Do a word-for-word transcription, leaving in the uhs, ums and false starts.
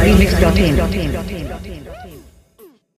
remix dot in.